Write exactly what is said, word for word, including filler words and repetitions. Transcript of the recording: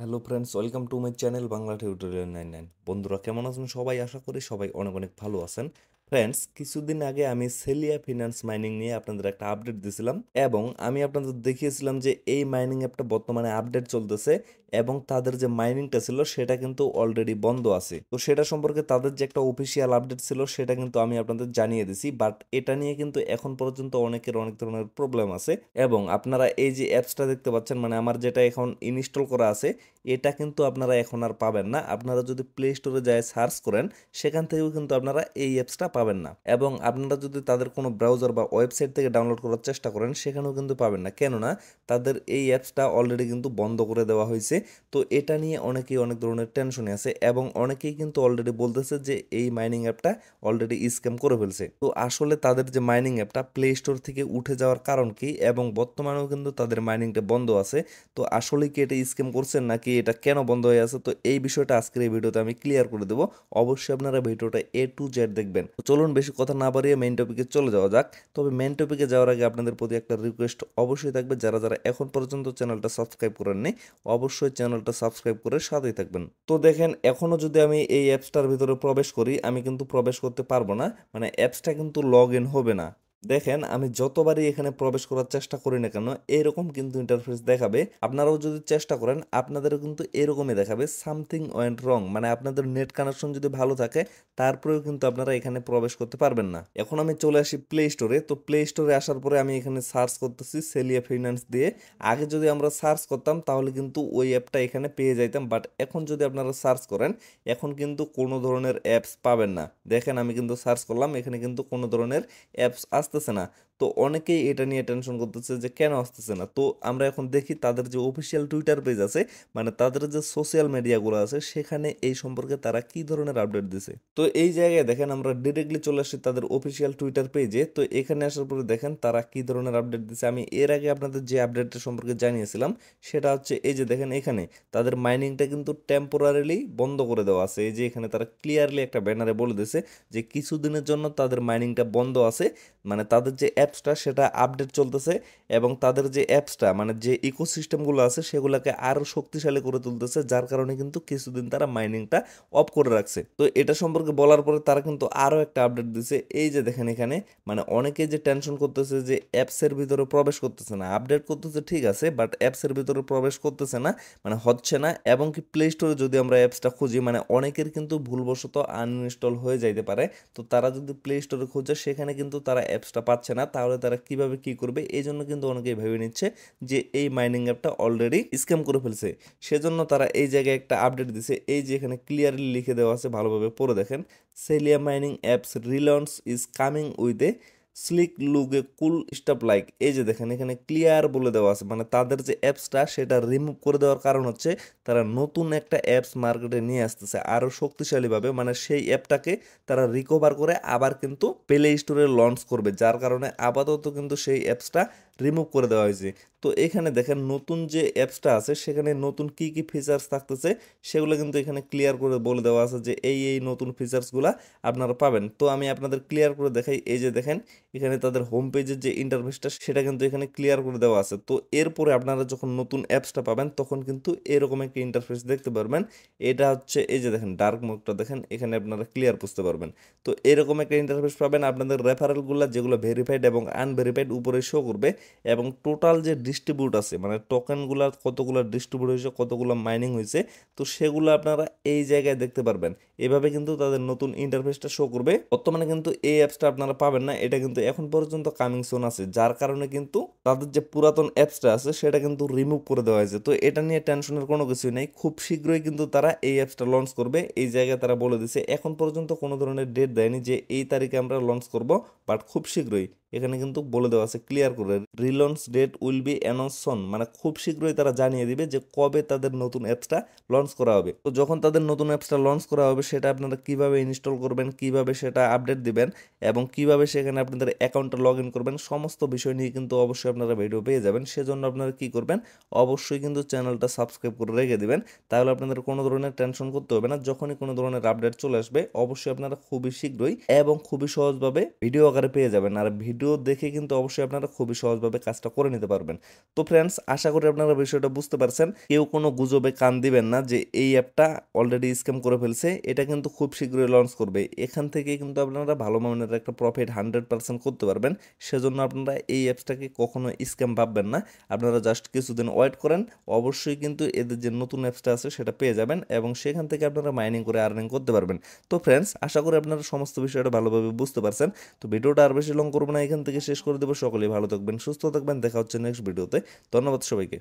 Hello friends, welcome to my channel Bangla tutorial ninety nine. বন্ধুরা কেমন আছেন সবাই? আশা করি সবাই অনেক অনেক ভালো আছেন। ফ্রেন্ডস, কিছুদিন আগে আমি সেলিয়া ফিনান্স মাইনিং নিয়ে আপনাদের একটা আপডেট দিয়েছিলাম এবং আমি আপনাদের দেখিয়েছিলাম যে এই মাইনিং অ্যাপটা বর্তমানে আপডেট চলতেছে এবং তাদের যে মাইনিংটা ছিল সেটা কিন্তু অলরেডি বন্ধ আছে। তো সেটা সম্পর্কে তাদের যে একটা অফিসিয়াল আপডেট ছিল সেটা কিন্তু আমি আপনাদের জানিয়ে দিছি, বাট এটা নিয়ে কিন্তু এখন পর্যন্ত অনেকের অনেক ধরনের প্রবলেম আছে এবং আপনারা এই যে অ্যাপসটা দেখতে পাচ্ছেন, মানে আমার যেটা এখন ইনস্টল করা আছে, এটা কিন্তু আপনারা এখন আর পাবেন না। আপনারা যদি প্লে স্টোরে যায় সার্চ করেন সেখান থেকেও কিন্তু আপনারা এই অ্যাপসটা পাবেন না এবং আপনারা যদি তাদের কোনো ব্রাউজার বা ওয়েবসাইট থেকে ডাউনলোড করার চেষ্টা করেন সেখানেও কিন্তু পাবেন না, কেননা তাদের এই অ্যাপসটা অলরেডি কিন্তু বন্ধ করে দেওয়া হয়েছে। তো এটা নিয়ে অনেকেই অনেক ধরনের টেনশনে আছে এবং অনেকেই কিন্তু অলরেডি বলতেছে যে এই মাইনিং অ্যাপটা অলরেডি স্ক্যাম করে ফেলছে। তো আসলে তাদের যে মাইনিং অ্যাপটা প্লে স্টোর থেকে উঠে যাওয়ার কারণ কি এবং বর্তমানেও কিন্তু তাদের মাইনিংটা বন্ধ আছে, তো আসলে কি এটা স্ক্যাম করছেন নাকি এটা কেন বন্ধ হয়ে আছে, তো এই বিষয়টা আজকের এই ভিডিওতে আমি ক্লিয়ার করে দেবো। অবশ্যই আপনারা ভিডিওটা এ টু জেড দেখবেন। চলুন বেশি কথা না বাড়িয়ে মেইন টপিকে চলে যাওয়া যাক। তবে মেইন টপিকে যাওয়ার আগে আপনাদের প্রতি একটা রিকোয়েস্ট অবশ্যই থাকবে, যারা যারা এখন পর্যন্ত চ্যানেলটা সাবস্ক্রাইব করেননি অবশ্যই চ্যানেলটা সাবস্ক্রাইব করে সাথেই থাকবেন। তো দেখেন, এখনও যদি আমি এই অ্যাপসটার ভিতরে প্রবেশ করি আমি কিন্তু প্রবেশ করতে পারবো না, মানে অ্যাপসটা কিন্তু লগ ইন হবে না। দেখেন, আমি যতবারই এখানে প্রবেশ করার চেষ্টা করি না কেন এরকম কিন্তু ইন্টারফেস দেখাবে। আপনারাও যদি চেষ্টা করেন আপনাদেরও কিন্তু এরকমই দেখাবে, সামথিং ওয়েন্ট রং, মানে আপনাদের নেট কানেকশন যদি ভালো থাকে তারপরেও কিন্তু আপনারা এখানে প্রবেশ করতে পারবেন না। এখন আমি চলে আসি প্লে স্টোরে। তো প্লে স্টোরে আসার পরে আমি এখানে সার্চ করতেছি সেলিয়া ফিনান্স দিয়ে। আগে যদি আমরা সার্চ করতাম তাহলে কিন্তু ওই অ্যাপটা এখানে পেয়ে যাইতাম, বাট এখন যদি আপনারা সার্চ করেন এখন কিন্তু কোনো ধরনের অ্যাপস পাবেন না। দেখেন, আমি কিন্তু সার্চ করলাম, এখানে কিন্তু কোনো ধরনের অ্যাপস আসতেছে না। তো অনেকেই এটা নিয়ে টেনশন করতেছে যে কেন আসতেছে না। তো আমরা এখন দেখি তাদের যে অফিসিয়াল টুইটার পেজ আছে, মানে তাদের যে সোশ্যাল মিডিয়াগুলো আছে সেখানে এই সম্পর্কে তারা কি ধরনের আপডেট দিছে। তো এই জায়গায় দেখেন আমরা ডিরেক্টলি চলে আসি তাদের অফিসিয়াল টুইটার পেজে। তো এখানে আসার পরে দেখেন তারা কি ধরনের আপডেট দিছে। আমি এর আগে আপনাদের যে আপডেটটা সম্পর্কে জানিয়েছিলাম সেটা হচ্ছে এই যে দেখেন, এখানে তাদের মাইনিংটা কিন্তু টেম্পোরারিলি বন্ধ করে দেওয়া আছে। এই যে এখানে তারা ক্লিয়ারলি একটা ব্যানারে বলে দিয়েছে যে কিছুদিনের জন্য তাদের মাইনিংটা বন্ধ আছে, মানে তাদের যে অ্যাপসটা সেটা আপডেট চলতেছে এবং তাদের যে অ্যাপসটা মানে যে ইকোসিস্টেমগুলো আছে সেগুলোকে আরও শক্তিশালী করে তুলতেছে, যার কারণে কিন্তু কিছুদিন তারা মাইনিংটা অফ করে রাখছে। তো এটা সম্পর্কে বলার পরে তারা কিন্তু আরও একটা আপডেট দিছে। এই যে দেখেন এখানে, মানে অনেকে যে টেনশন করতেছে যে অ্যাপসের ভিতরে প্রবেশ করতেছে না, আপডেট করতেছে ঠিক আছে বাট অ্যাপসের ভিতরে প্রবেশ করতেছে না, মানে হচ্ছে না। এবং কি প্লে স্টোরে যদি আমরা অ্যাপসটা খুঁজি, মানে অনেকের কিন্তু ভুলবশত আনইনস্টল হয়ে যাইতে পারে। তো তারা যদি প্লে স্টোরে খুঁজে সেখানে কিন্তু তারা অ্যাপসটা পাচ্ছে না, তাহলে তারা কিভাবে কি করবে, এই জন্য কিন্তু অনেকেই ভেবে নিচ্ছে যে এই মাইনিং অ্যাপটা অলরেডি স্ক্যাম করে ফেলছে। সেজন্য তারা এই জায়গায় একটা আপডেট দিছে। এই যে এখানে ক্লিয়ারলি লিখে দেওয়া আছে, ভালোভাবে পড়ে দেখেন, সেলিয়া mining apps রিলন্স is coming with a sleek look a cool stuff like. এই যে দেখেন এখানে ক্লিয়ার বলে দেওয়া আছে, মানে তাদের যে অ্যাপসটা সেটা রিমুভ করে দেওয়ার কারণ হচ্ছে তারা নতুন একটা অ্যাপস মার্কেটে নিয়ে আসতেছে আরও শক্তিশালীভাবে, মানে সেই অ্যাপটাকে তারা রিকভার করে আবার কিন্তু প্লে স্টোরে লঞ্চ করবে, যার কারণে আপাতত কিন্তু সেই অ্যাপসটা রিমুভ করে দেওয়া হয়েছে। তো এখানে দেখেন নতুন যে অ্যাপসটা আছে সেখানে নতুন কি কি ফিচার্স থাকতেছে সেগুলো কিন্তু এখানে ক্লিয়ার করে বলে দেওয়া আছে যে এই এই নতুন ফিচার্সগুলো আপনারা পাবেন। তো আমি আপনাদের ক্লিয়ার করে দেখাই। এই যে দেখেন এখানে তাদের হোম পেজের যে ইন্টারফেসটা সেটা কিন্তু এখানে ক্লিয়ার করে দেওয়া আছে। তো এরপরে আপনারা যখন নতুন অ্যাপসটা পাবেন তখন কিন্তু এরকম একটা ইন্টারফেস দেখতে পারবেন। এটা হচ্ছে এই যে দেখেন ডার্ক মোডটা দেখেন, এখানে আপনারা ক্লিয়ার বুঝতে পারবেন। তো এরকম একটা ইন্টারফেস পাবেন, আপনাদের রেফারেলগুলো যেগুলো ভেরিফাইড এবং আনভেরিফাইড উপরে শো করবে এবং টোটাল যে ডিস্ট্রিবিউট আছে, মানে টোকেনগুলো কতগুলো ডিস্ট্রিবিউট হয়েছে কতগুলো মাইনিং হয়েছে, তো সেগুলো আপনারা এই জায়গায় দেখতে পারবেন। এভাবে কিন্তু তাদের নতুন ইন্টারফেসটা শো করবে। বর্তমানে কিন্তু এই অ্যাপসটা আপনারা পাবেন না, এটা কিন্তু এখন পর্যন্ত কামিং সোন আছে, যার কারণে কিন্তু তাদের যে পুরাতন অ্যাপসটা আছে সেটা কিন্তু রিমুভ করে দেওয়া হয়েছে। তো এটা নিয়ে টেনশনের কোনো কিছুই নেই, খুব শীঘ্রই কিন্তু তারা এই অ্যাপসটা লঞ্চ করবে। এই জায়গায় তারা বলে দিচ্ছে, এখন পর্যন্ত কোনো ধরনের ডেট দেয়নি যে এই তারিখে আমরা লঞ্চ করব, বাট খুব শীঘ্রই এখানে কিন্তু বলে দেওয়া আছে ক্লিয়ার করে, release date will be announced, মানে খুব শীঘ্রই তারা জানিয়ে দিবে যে কবে তাদের নতুন অ্যাপসটা লঞ্চ করা হবে। তো যখন তাদের নতুন অ্যাপসটা লঞ্চ করা হবে সেটা আপনারা কিভাবে ইনস্টল করবেন, কিভাবে সেটা আপডেট দিবেন এবং কিভাবে সেখানে আপনাদের অ্যাকাউন্টটা লগ ইন করবেন, সমস্ত বিষয় নিয়ে কিন্তু অবশ্যই আপনারা ভিডিও পেয়ে যাবেন। সেজন্য আপনারা কি করবেন, অবশ্যই কিন্তু চ্যানেলটা সাবস্ক্রাইব করে রেখে দিবেন, তাহলে আপনাদের কোনো ধরনের টেনশন করতে হবে না। যখনই কোনো ধরনের আপডেট চলে আসবে অবশ্যই আপনারা খুবই শীঘ্রই এবং খুবই সহজভাবে ভিডিও আকারে পেয়ে যাবেন। আর ভিডিও ভিডিও দেখে কিন্তু অবশ্যই আপনারা খুবই সহজভাবে কাজটা করে নিতে পারবেন। তো ফ্রেন্ডস, আশা করি আপনারা বিষয়টা বুঝতে পারছেন। কেউ কোনো গুজবে কান দিবেন না যে এই অ্যাপটা অলরেডি স্ক্যাম করে ফেলছে, এটা কিন্তু খুব শীঘ্রই লঞ্চ করবে। এখান থেকে কিন্তু আপনারা ভালো মানের একটা প্রফিট হান্ড্রেড পার্সেন্ট করতে পারবেন। সেজন্য আপনারা এই অ্যাপসটাকে কখনো স্ক্যাম ভাববেন না, আপনারা জাস্ট কিছুদিন ওয়েট করেন, অবশ্যই কিন্তু এদের যে নতুন অ্যাপসটা আছে সেটা পেয়ে যাবেন এবং সেখান থেকে আপনারা মাইনিং করে আর্নিং করতে পারবেন। তো ফ্রেন্ডস, আশা করি আপনারা সমস্ত বিষয়টা ভালোভাবে বুঝতে পারছেন। তো ভিডিওটা আর বেশি লং করবো না, এখান থেকে শেষ করে দেবো। সকলেই ভালো থাকবেন, সুস্থ থাকবেন, দেখা হচ্ছে নেক্সট ভিডিওতে। ধন্যবাদ সবাইকে।